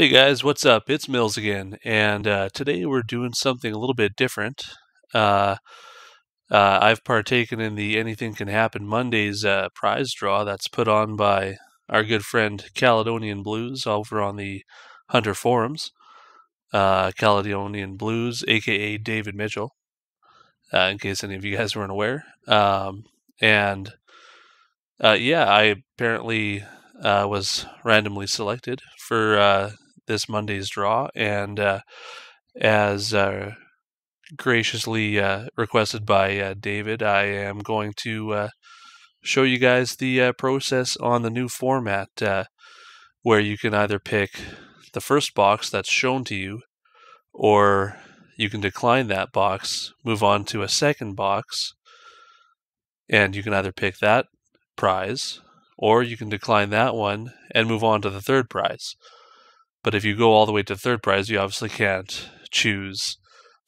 Hey guys, what's up? It's Mills again, and today we're doing something a little bit different. I've partaken in the Anything Can Happen Mondays prize draw that's put on by our good friend Caledonian Blues over on the Hunter forums. Caledonian Blues, aka David Mitchell, in case any of you guys weren't aware. Yeah, I apparently was randomly selected for this Monday's draw, and as graciously requested by David, I am going to show you guys the process on the new format, where you can either pick the first box that's shown to you, or you can decline that box, move on to a second box, and you can either pick that prize, or you can decline that one and move on to the third prize. But if you go all the way to the third prize, you obviously can't choose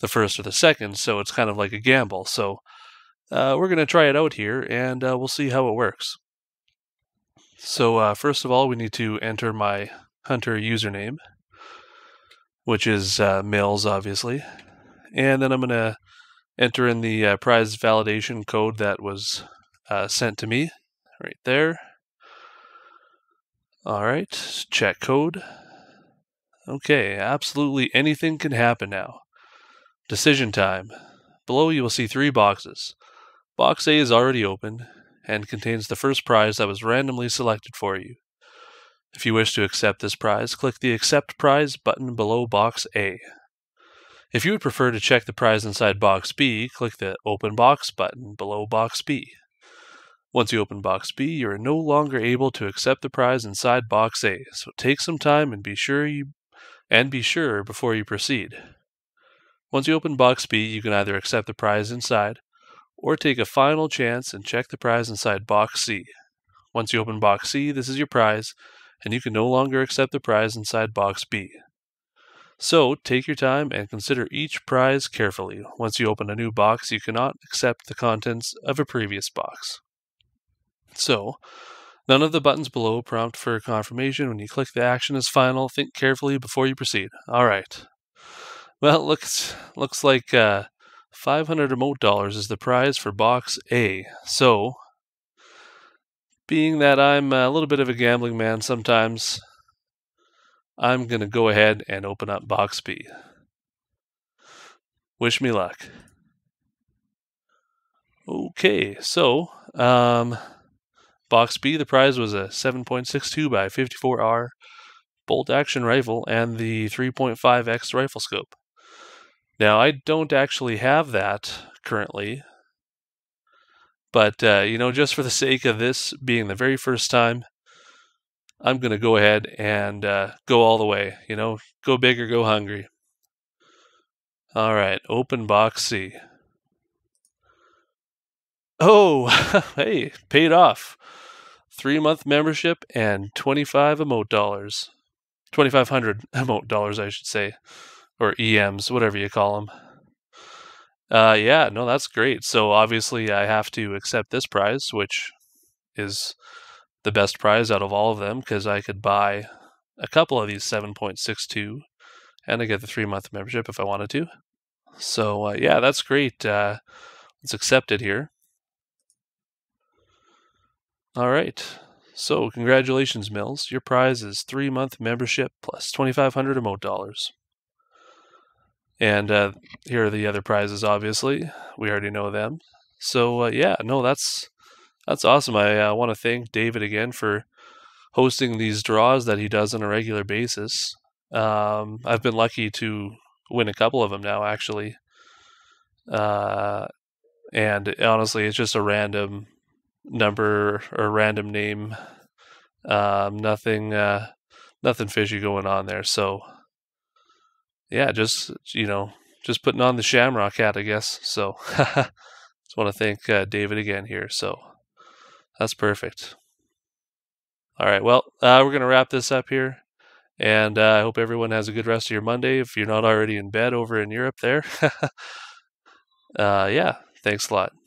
the first or the second, so it's kind of like a gamble. So we're going to try it out here, and we'll see how it works. So first of all, we need to enter my Hunter username, which is Mills, obviously. And then I'm going to enter in the prize validation code that was sent to me right there. All right, check code. Okay, absolutely anything can happen now. Decision time. Below you will see three boxes. Box A is already open and contains the first prize that was randomly selected for you. If you wish to accept this prize, click the Accept Prize button below Box A. If you would prefer to check the prize inside Box B, click the Open Box button below Box B. Once you open Box B, you are no longer able to accept the prize inside Box A, so take some time and be sure before you proceed. Once you open Box B, you can either accept the prize inside, or take a final chance and check the prize inside Box C. Once you open Box C, this is your prize, and you can no longer accept the prize inside Box B. So, take your time and consider each prize carefully. Once you open a new box, you cannot accept the contents of a previous box. So, none of the buttons below prompt for confirmation. When you click the action is final, think carefully before you proceed. All right. Well, looks like $500 remote dollars is the prize for Box A. So, being that I'm a little bit of a gambling man sometimes, I'm going to go ahead and open up Box B. Wish me luck. Okay, so, Box B, the prize was a 7.62 by 54R bolt action rifle and the 3.5x rifle scope. Now, I don't actually have that currently, but you know, just for the sake of this being the very first time, I'm going to go ahead and go all the way. You know, go big or go hungry. All right, open Box C. Oh, hey, paid off. 3-month membership and $2,500 emote dollars, I should say, or EMs, whatever you call them. Yeah, no, that's great. So obviously I have to accept this prize, which is the best prize out of all of them, because I could buy a couple of these 7.62, and I get the 3-month membership if I wanted to. So yeah, that's great. It's accepted here. All right, so congratulations, Mills. Your prize is 3-month membership plus 2,500 emote dollars. And here are the other prizes, obviously. We already know them. So yeah, no, that's awesome. I want to thank David again for hosting these draws that he does on a regular basis. I've been lucky to win a couple of them now, actually. And honestly, it's just a random number or random name, nothing fishy going on there. So yeah, just putting on the Shamrock hat, I guess. So just want to thank David again here. So that's perfect. All right, well, we're gonna wrap this up here, and I hope everyone has a good rest of your Monday if you're not already in bed over in Europe there. Yeah, thanks a lot.